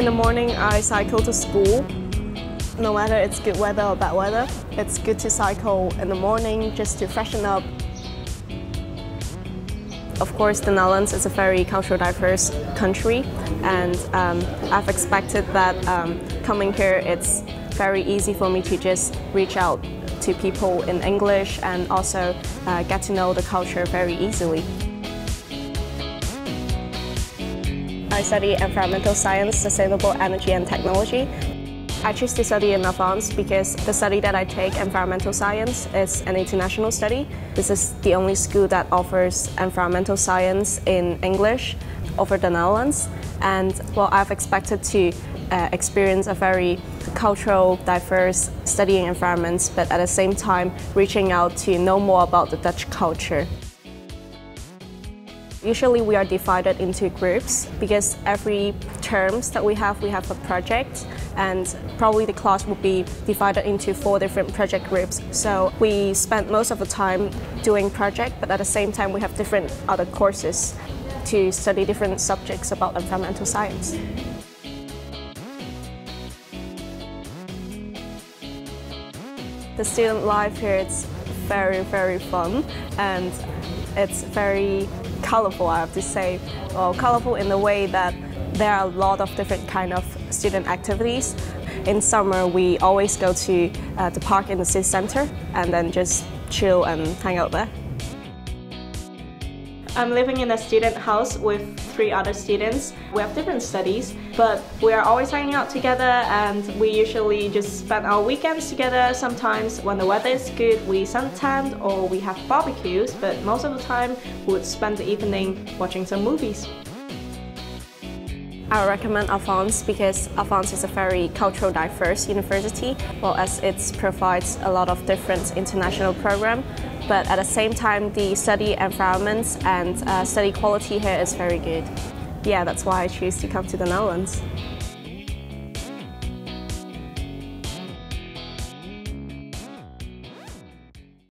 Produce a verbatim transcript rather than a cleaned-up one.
In the morning, I cycle to school. No matter it's good weather or bad weather, it's good to cycle in the morning just to freshen up. Of course, the Netherlands is a very culturally diverse country, and um, I've expected that um, coming here, it's very easy for me to just reach out to people in English and also uh, get to know the culture very easily. I study environmental science, sustainable energy and technology. I choose to study in Avans because the study that I take, environmental science, is an international study. This is the only school that offers environmental science in English over the Netherlands. And well, I've expected to uh, experience a very cultural, diverse studying environment, but at the same time, reaching out to know more about the Dutch culture. Usually we are divided into groups because every terms that we have, we have a project, and probably the class will be divided into four different project groups. So we spend most of the time doing project, but at the same time we have different other courses to study different subjects about environmental science. The student life here is very, very fun, and it's very colourful, I have to say. Well, colourful in the way that there are a lot of different kind of student activities. In summer, we always go to uh, the park in the city centre and then just chill and hang out there. I'm living in a student house with three other students. We have different studies, but we are always hanging out together, and we usually just spend our weekends together. Sometimes when the weather is good, we suntan or we have barbecues, but most of the time we would spend the evening watching some movies. I recommend Avans because Avans is a very culturally diverse university, well, as it provides a lot of different international programs, but at the same time the study environment and uh, study quality here is very good. Yeah, that's why I choose to come to the Netherlands.